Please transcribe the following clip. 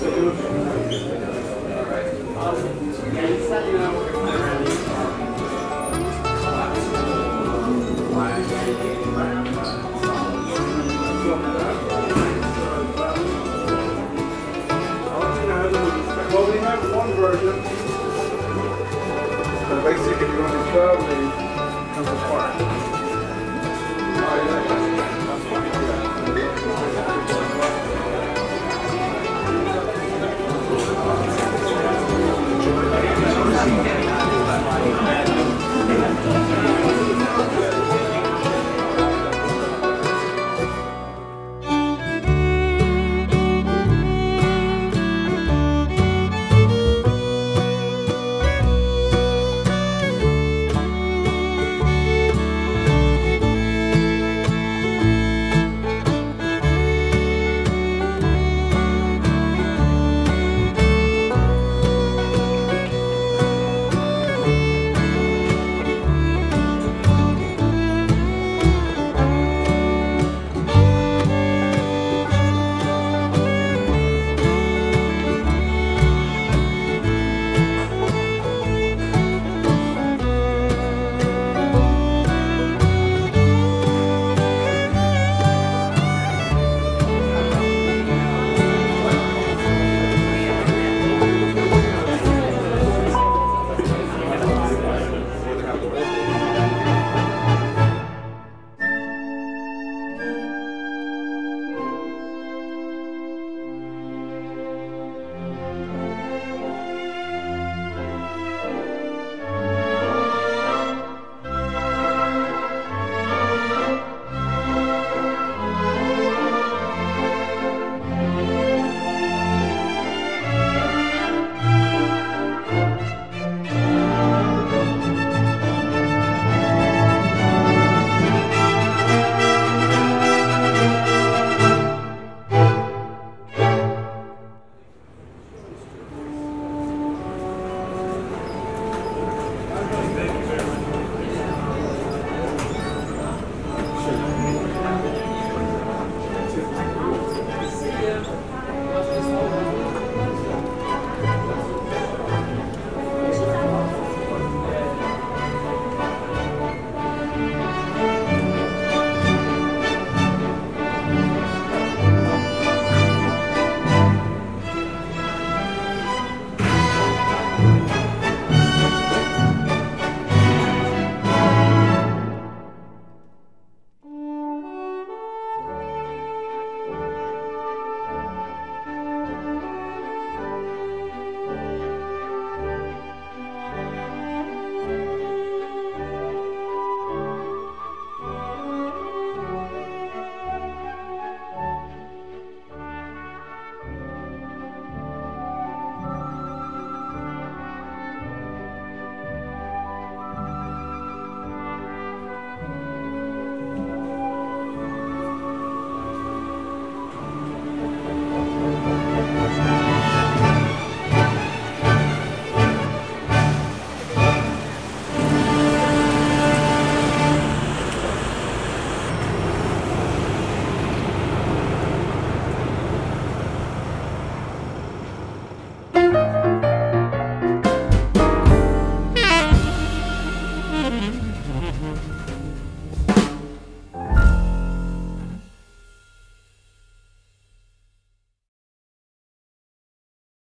Well, we have one version, so basically if you want to travel